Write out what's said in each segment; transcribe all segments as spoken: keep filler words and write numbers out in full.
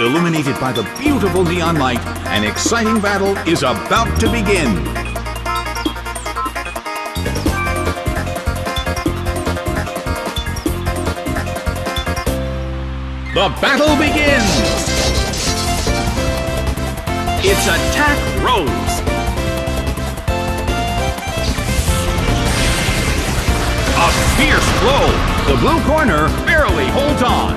Illuminated by the beautiful neon light, an exciting battle is about to begin. The battle begins! Its attack rose. A fierce blow. The blue corner barely holds on.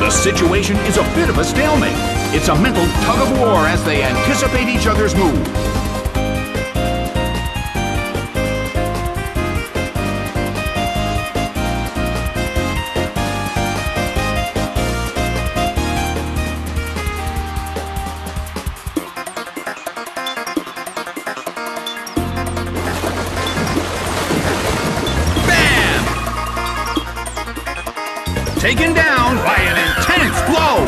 The situation is a bit of a stalemate. It's a mental tug of war as they anticipate each other's move. Taken down by an intense blow!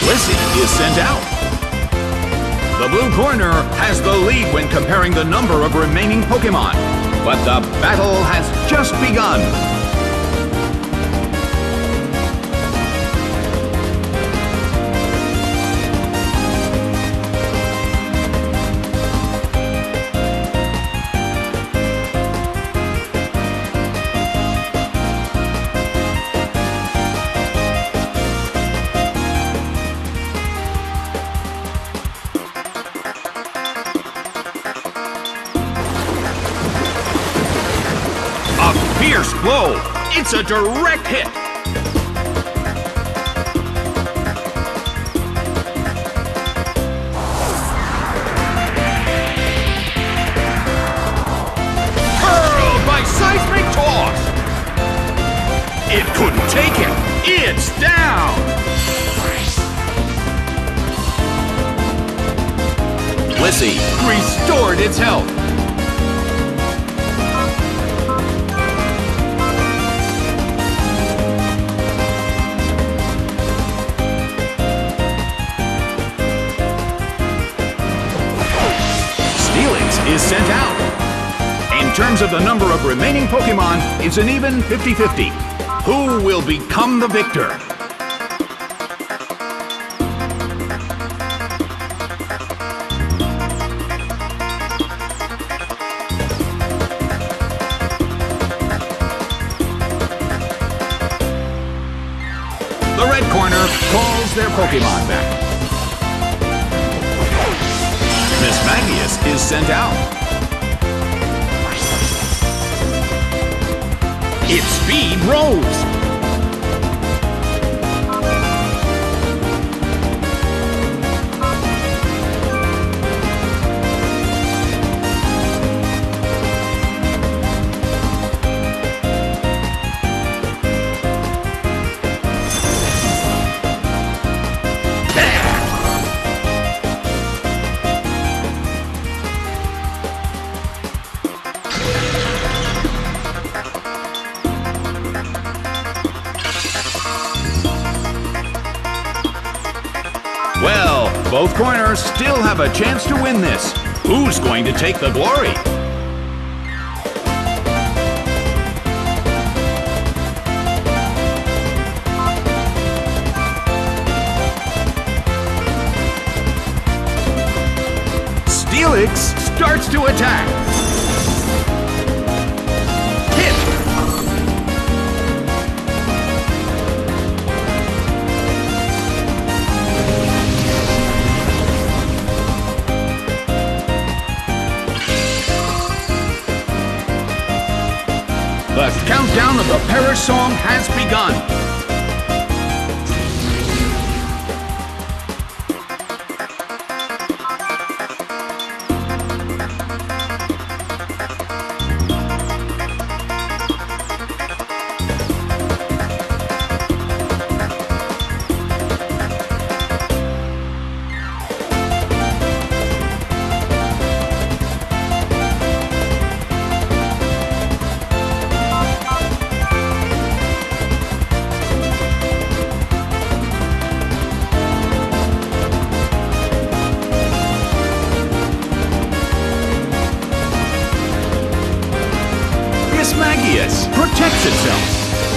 Blissey is sent out. The blue corner has the lead when comparing the number of remaining Pokémon, but the battle has just begun. Fierce blow! It's a direct hit! Hurled by Seismic Toss! It couldn't take it! It's down! Blissey restored its health! Steelix is sent out. In terms of the number of remaining Pokémon, it's an even fifty fifty. Who will become the victor? The red corner calls their Pokémon back. Miss Magius is sent out. Its speed rose. Well, both corners still have a chance to win this. Who's going to take the glory? Steelix starts to attack. Hit! The countdown of the Parish Song has begun. Genius protects itself.